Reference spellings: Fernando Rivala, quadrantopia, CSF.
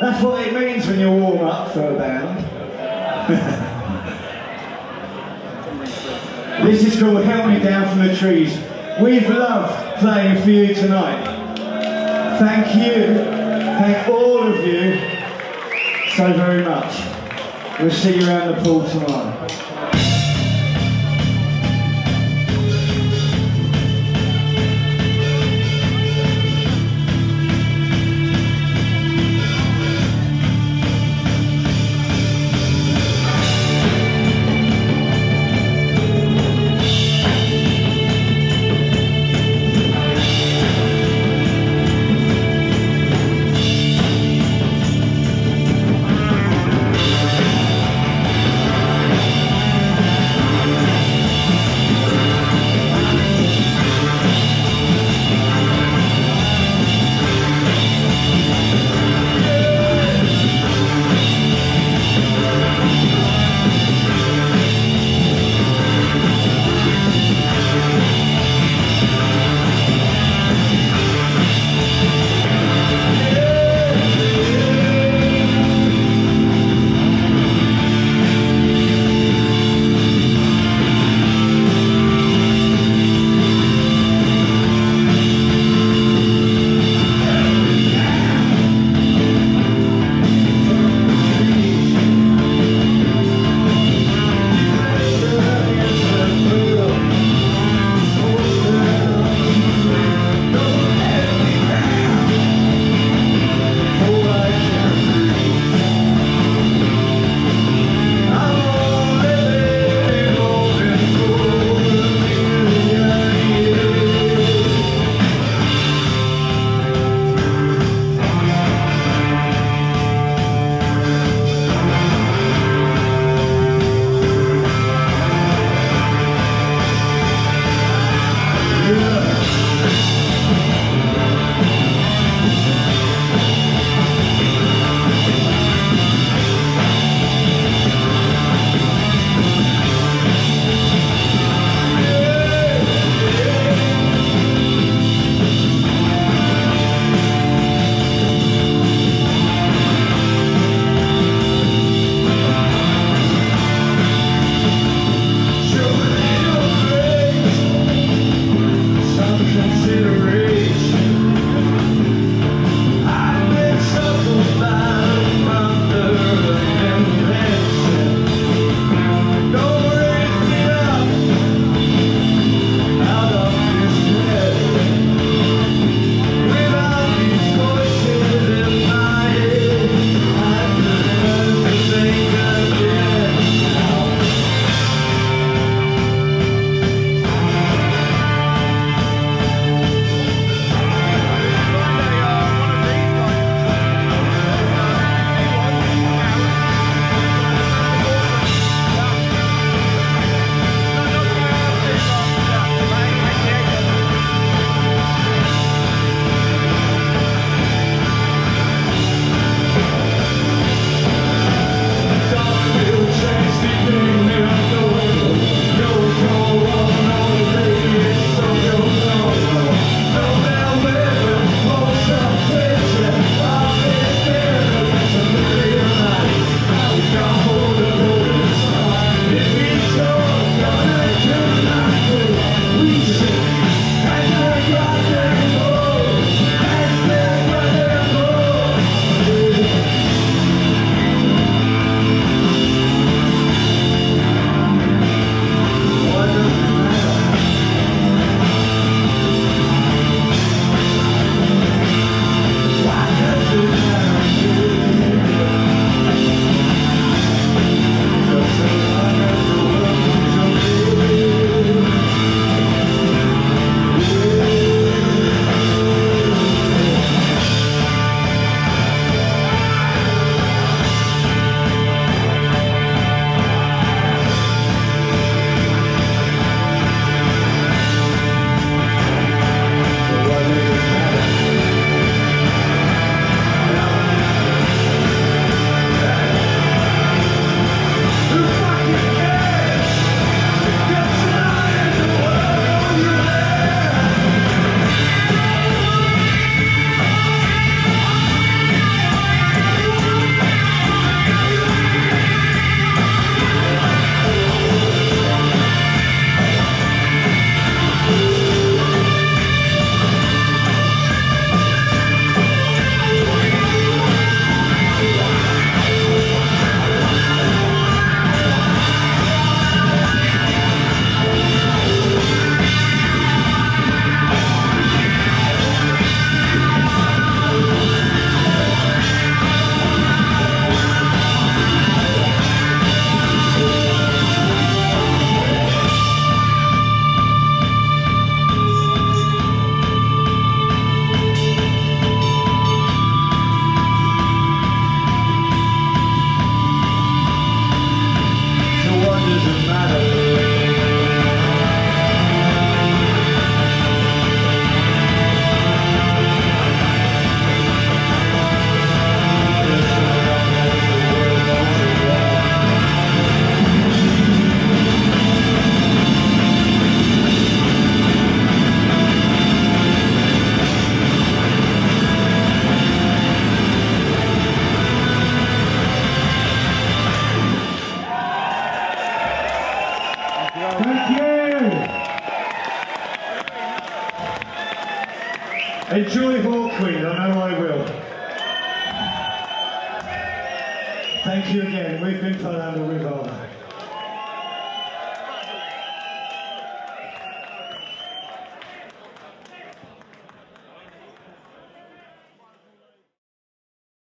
That's what it means when you warm up for a band. This is called Help Me Down From The Trees. We've loved playing for you tonight. Thank you. Thank all of you so very much. We'll see you around the pool tomorrow. Enjoy Hawk Queen, I know I will. Thank you again. We've been Fernando Rivala.